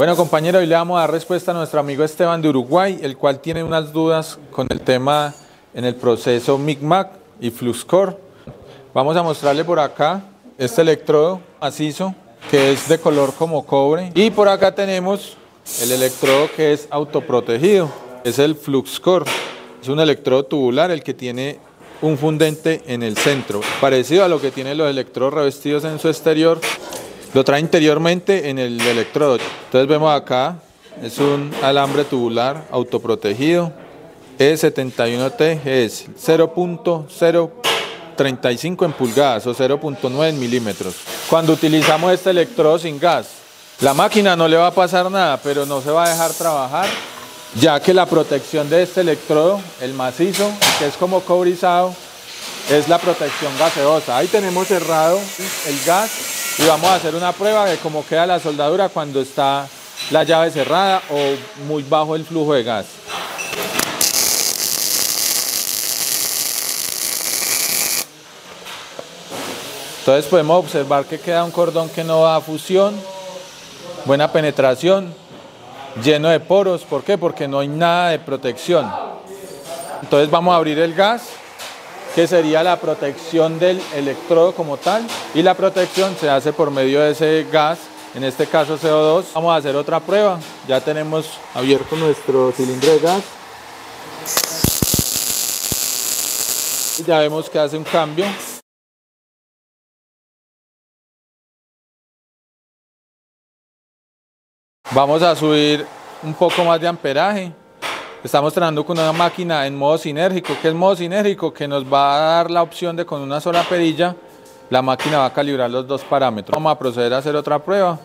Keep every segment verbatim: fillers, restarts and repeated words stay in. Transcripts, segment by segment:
Bueno, compañero, hoy le vamos a dar respuesta a nuestro amigo Esteban de Uruguay, el cual tiene unas dudas con el tema en el proceso MIG/MAG y FluxCore. Vamos a mostrarle por acá este electrodo macizo que es de color como cobre, y por acá tenemos el electrodo que es autoprotegido, es el FluxCore. Es un electrodo tubular el que tiene un fundente en el centro, parecido a lo que tienen los electrodos revestidos en su exterior. Lo trae interiormente en el electrodo. Entonces vemos acá, es un alambre tubular autoprotegido E setenta y uno T, es cero punto cero treinta y cinco en pulgadas o cero punto nueve milímetros. Cuando utilizamos este electrodo sin gas, la máquina no le va a pasar nada, pero no se va a dejar trabajar, ya que la protección de este electrodo, el macizo, que es como cobrizado, es la protección gaseosa. Ahí tenemos cerrado el gas y vamos a hacer una prueba de cómo queda la soldadura cuando está la llave cerrada o muy bajo el flujo de gas. Entonces podemos observar que queda un cordón que no da fusión, buena penetración, lleno de poros. ¿Por qué? Porque no hay nada de protección. Entonces vamos a abrir el gas, que sería la protección del electrodo como tal, y la protección se hace por medio de ese gas, en este caso C O dos. Vamos a hacer otra prueba. Ya tenemos abierto nuestro cilindro de gas y ya vemos que hace un cambio. Vamos a subir un poco más de amperaje. Estamos trabajando con una máquina en modo sinérgico. ¿Qué es modo sinérgico? Que nos va a dar la opción de, con una sola perilla, la máquina va a calibrar los dos parámetros. Vamos a proceder a hacer otra prueba.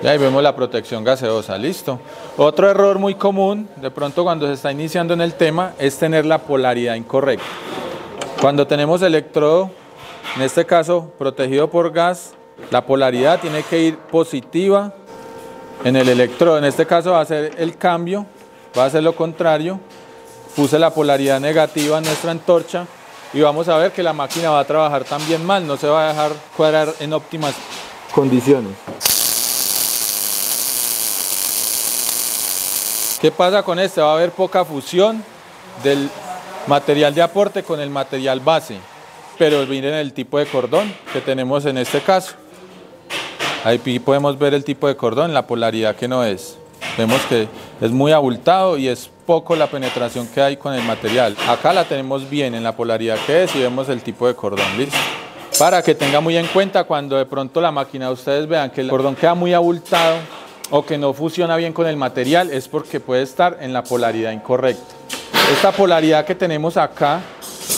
Y ahí vemos la protección gaseosa, listo. Otro error muy común, de pronto cuando se está iniciando en el tema, es tener la polaridad incorrecta. Cuando tenemos electrodo, en este caso protegido por gas, la polaridad tiene que ir positiva en el electrodo. En este caso va a ser el cambio, va a ser lo contrario. Puse la polaridad negativa en nuestra antorcha y vamos a ver que la máquina va a trabajar también mal, no se va a dejar cuadrar en óptimas condiciones. ¿Qué pasa con este? Va a haber poca fusión del material de aporte con el material base. Pero miren el tipo de cordón que tenemos en este caso. Ahí podemos ver el tipo de cordón, la polaridad que no es. Vemos que es muy abultado y es poco la penetración que hay con el material. Acá la tenemos bien en la polaridad que es y vemos el tipo de cordón, ¿listo? Para que tenga muy en cuenta cuando de pronto la máquina, ustedes vean que el cordón queda muy abultado o que no fusiona bien con el material, es porque puede estar en la polaridad incorrecta. Esta polaridad que tenemos acá,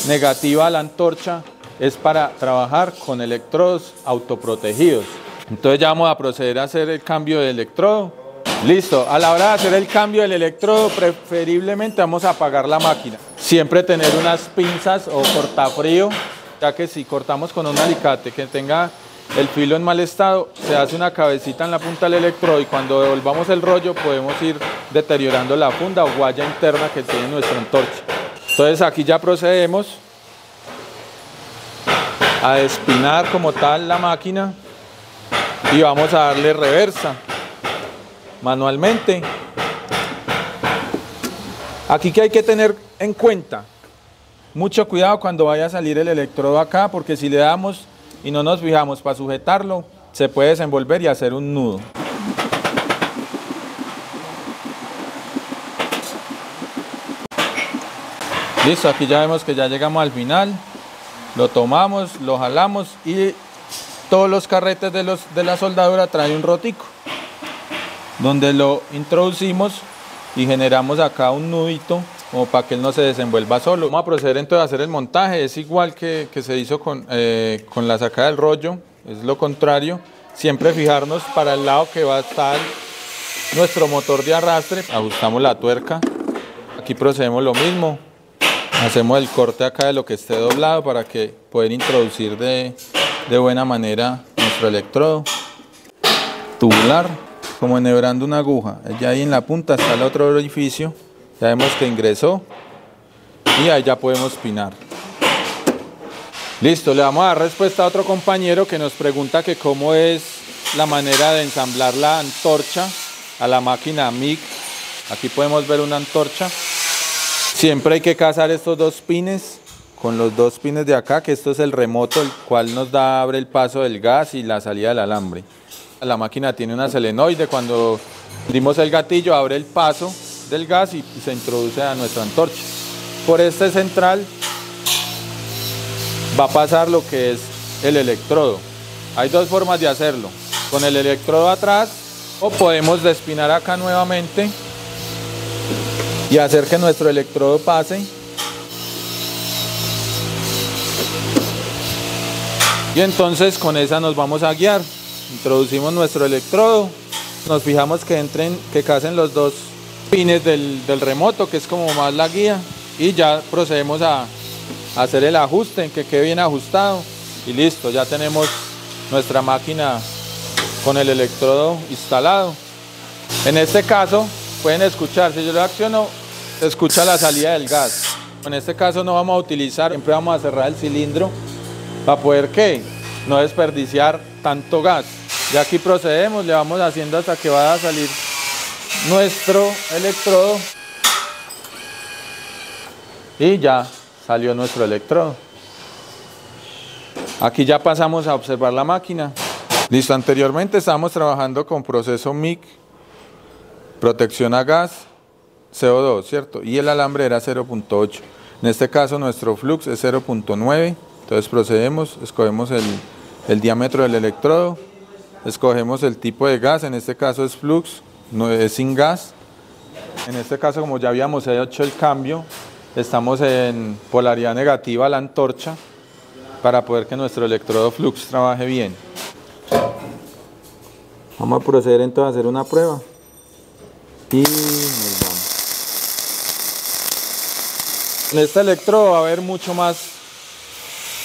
negativa a la antorcha, es para trabajar con electrodos autoprotegidos. Entonces ya vamos a proceder a hacer el cambio de electrodo. Listo, a la hora de hacer el cambio del electrodo, preferiblemente vamos a apagar la máquina. Siempre tener unas pinzas o cortafrío, ya que si cortamos con un alicate que tenga el filo en mal estado, se hace una cabecita en la punta del electrodo y cuando devolvamos el rollo podemos ir deteriorando la funda o guaya interna que tiene nuestra antorcha. Entonces aquí ya procedemos a despinar como tal la máquina y vamos a darle reversa manualmente. Aquí que hay que tener en cuenta, mucho cuidado cuando vaya a salir el electrodo acá, porque si le damos y no nos fijamos para sujetarlo, se puede desenvolver y hacer un nudo. Listo, aquí ya vemos que ya llegamos al final, lo tomamos, lo jalamos y todos los carretes de, los, de la soldadura traen un rotico, donde lo introducimos y generamos acá un nudito como para que él no se desenvuelva solo. Vamos a proceder entonces a hacer el montaje. Es igual que, que se hizo con, eh, con la sacada del rollo, es lo contrario, siempre fijarnos para el lado que va a estar nuestro motor de arrastre. Ajustamos la tuerca, aquí procedemos lo mismo. Hacemos el corte acá de lo que esté doblado para que poder introducir de, de buena manera nuestro electrodo tubular, como enhebrando una aguja. Ya ahí en la punta está el otro orificio, ya vemos que ingresó y ahí ya podemos pinar. Listo, le vamos a dar respuesta a otro compañero que nos pregunta que cómo es la manera de ensamblar la antorcha a la máquina M I G. Aquí podemos ver una antorcha. Siempre hay que cazar estos dos pines, con los dos pines de acá, que esto es el remoto, el cual nos da, abre el paso del gas y la salida del alambre. La máquina tiene una solenoide, cuando dimos el gatillo abre el paso del gas y se introduce a nuestra antorcha. Por este central va a pasar lo que es el electrodo. Hay dos formas de hacerlo, con el electrodo atrás o podemos despinar acá nuevamente y hacer que nuestro electrodo pase. Y entonces con esa nos vamos a guiar. Introducimos nuestro electrodo, nos fijamos que entren, que casen los dos pines del, del remoto, que es como más la guía, y ya procedemos a hacer el ajuste, en que quede bien ajustado y listo, ya tenemos nuestra máquina con el electrodo instalado. En este caso pueden escuchar, si yo lo acciono se escucha la salida del gas. En este caso no vamos a utilizar, siempre vamos a cerrar el cilindro para poder que no desperdiciar tanto gas. Y aquí procedemos, le vamos haciendo hasta que va a salir nuestro electrodo y ya salió nuestro electrodo. Aquí ya pasamos a observar la máquina. Listo, anteriormente estábamos trabajando con proceso M I G, protección a gas, C O dos, ¿cierto? Y el alambre era cero punto ocho. En este caso nuestro flux es cero punto nueve, entonces procedemos, escogemos el, el diámetro del electrodo, escogemos el tipo de gas, en este caso es flux, no es sin gas. En este caso, como ya habíamos hecho el cambio, estamos en polaridad negativa la antorcha para poder que nuestro electrodo flux trabaje bien. Vamos a proceder entonces a hacer una prueba y nos vamos. En este electrodo va a haber mucho más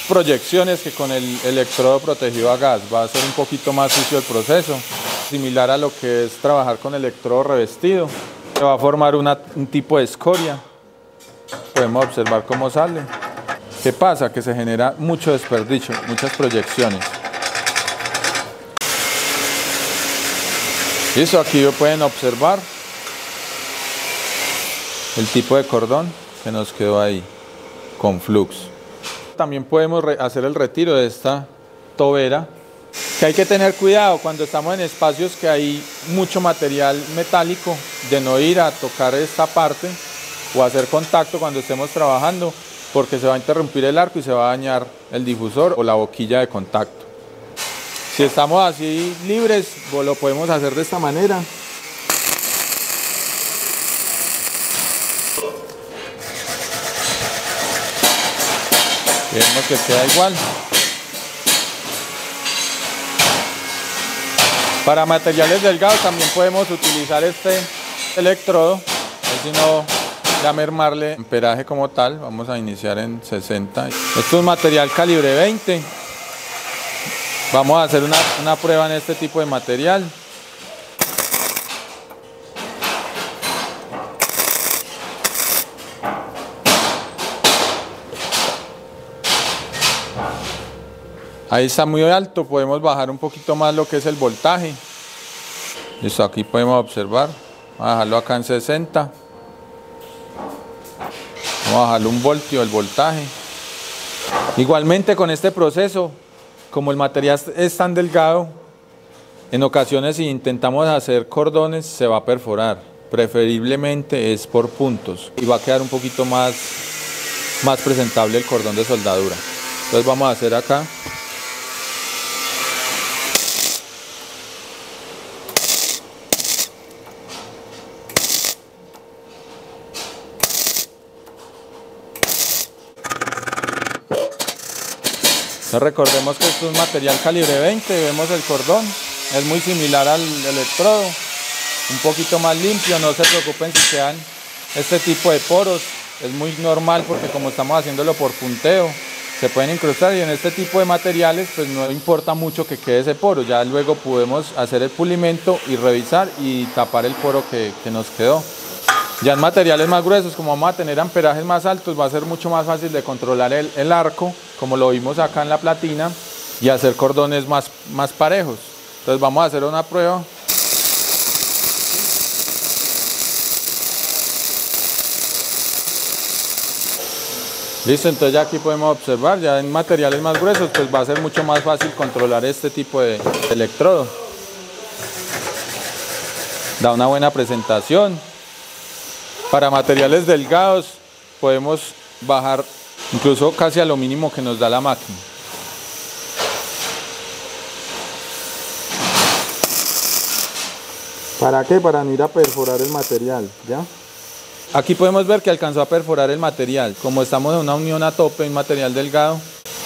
proyecciones que con el electrodo protegido a gas, va a ser un poquito más sucio el proceso, similar a lo que es trabajar con electrodo revestido, se va a formar una, un tipo de escoria. Podemos observar cómo sale. ¿Qué pasa? Que se genera mucho desperdicio, muchas proyecciones. Listo, aquí lo pueden observar el tipo de cordón que nos quedó ahí con flux. También podemos hacer el retiro de esta tobera, que hay que tener cuidado cuando estamos en espacios que hay mucho material metálico, de no ir a tocar esta parte o hacer contacto cuando estemos trabajando, porque se va a interrumpir el arco y se va a dañar el difusor o la boquilla de contacto. Si estamos así libres, lo podemos hacer de esta manera. Vemos que queda igual. Para materiales delgados también podemos utilizar este electrodo, si no a mermarle amperaje como tal. Vamos a iniciar en sesenta. Esto es material calibre veinte. Vamos a hacer una, una prueba en este tipo de material. Ahí está muy alto, podemos bajar un poquito más lo que es el voltaje. Listo, aquí podemos observar. Vamos a dejarlo acá en sesenta. Vamos a bajarle un voltio el voltaje. Igualmente con este proceso, como el material es tan delgado, en ocasiones si intentamos hacer cordones se va a perforar. Preferiblemente es por puntos y va a quedar un poquito más, más presentable el cordón de soldadura. Entonces vamos a hacer acá. Recordemos que esto es material calibre veinte, vemos el cordón, es muy similar al electrodo, un poquito más limpio, no se preocupen si quedan este tipo de poros, es muy normal porque como estamos haciéndolo por punteo, se pueden incrustar y en este tipo de materiales pues no importa mucho que quede ese poro, ya luego podemos hacer el pulimento y revisar y tapar el poro que, que nos quedó. Ya en materiales más gruesos, como vamos a tener amperajes más altos, va a ser mucho más fácil de controlar el, el arco como lo vimos acá en la platina, y hacer cordones más, más parejos. Entonces vamos a hacer una prueba. Listo, entonces ya aquí podemos observar, ya en materiales más gruesos pues va a ser mucho más fácil controlar este tipo de electrodo. Da una buena presentación. Para materiales delgados podemos bajar incluso casi a lo mínimo que nos da la máquina. ¿Para qué? Para no ir a perforar el material, ¿ya? Aquí podemos ver que alcanzó a perforar el material. Como estamos en una unión a tope, un material delgado,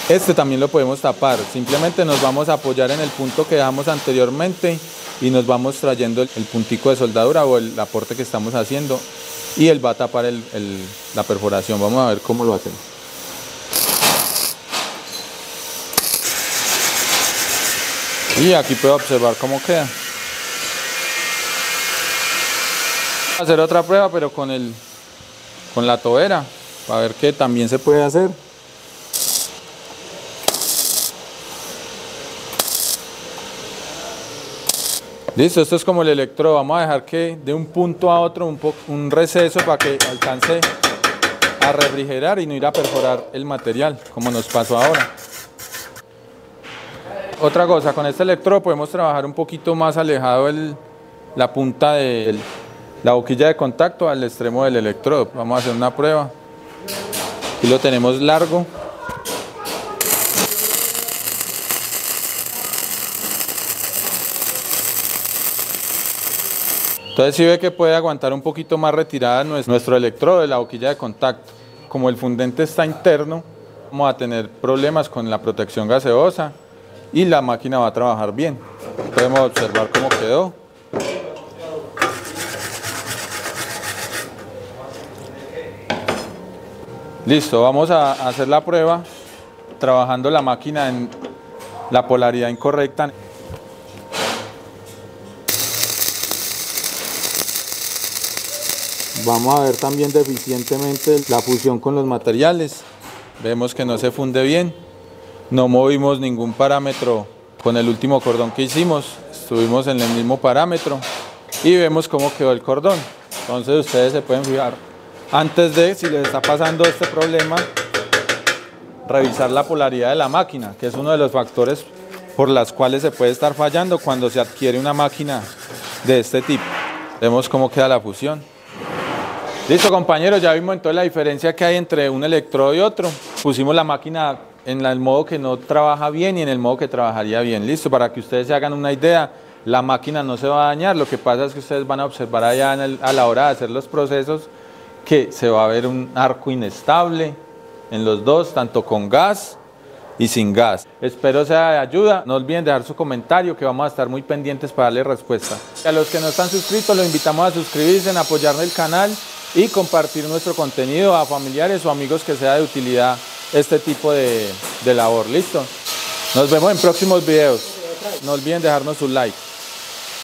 este también lo podemos tapar. Simplemente nos vamos a apoyar en el punto que dejamos anteriormente y nos vamos trayendo el, el puntico de soldadura o el aporte que estamos haciendo, y él va a tapar el, el, la perforación. Vamos a ver cómo lo hacemos. Y aquí puedo observar cómo queda. Hacer otra prueba, pero con el con la tobera, para ver que también se puede hacer. Listo, esto es como el electrodo. Vamos a dejar que de un punto a otro un, po, un receso para que alcance a refrigerar y no ir a perforar el material, como nos pasó ahora. Otra cosa, con este electrodo podemos trabajar un poquito más alejado el, la punta del la boquilla de contacto al extremo del electrodo. Vamos a hacer una prueba. Aquí lo tenemos largo. Entonces sí ve que puede aguantar un poquito más retirada nuestro electrodo de la boquilla de contacto. Como el fundente está interno, vamos a tener problemas con la protección gaseosa y la máquina va a trabajar bien. Podemos observar cómo quedó. Listo, vamos a hacer la prueba trabajando la máquina en la polaridad incorrecta. Vamos a ver también deficientemente la fusión con los materiales. Vemos que no se funde bien, no movimos ningún parámetro con el último cordón que hicimos, estuvimos en el mismo parámetro y vemos cómo quedó el cordón. Entonces ustedes se pueden fijar. Antes de, si les está pasando este problema, revisar la polaridad de la máquina, que es uno de los factores por los cuales se puede estar fallando cuando se adquiere una máquina de este tipo. Vemos cómo queda la fusión. Listo, compañeros, ya vimos entonces la diferencia que hay entre un electrodo y otro. Pusimos la máquina en el modo que no trabaja bien y en el modo que trabajaría bien. Listo, para que ustedes se hagan una idea, la máquina no se va a dañar. Lo que pasa es que ustedes van a observar allá en el, a la hora de hacer los procesos, que se va a ver un arco inestable en los dos, tanto con gas y sin gas. Espero sea de ayuda, no olviden dejar su comentario que vamos a estar muy pendientes para darle respuesta. A los que no están suscritos los invitamos a suscribirse, a apoyar el canal y compartir nuestro contenido a familiares o amigos que sea de utilidad este tipo de, de labor. Listo, nos vemos en próximos videos, no olviden dejarnos su like.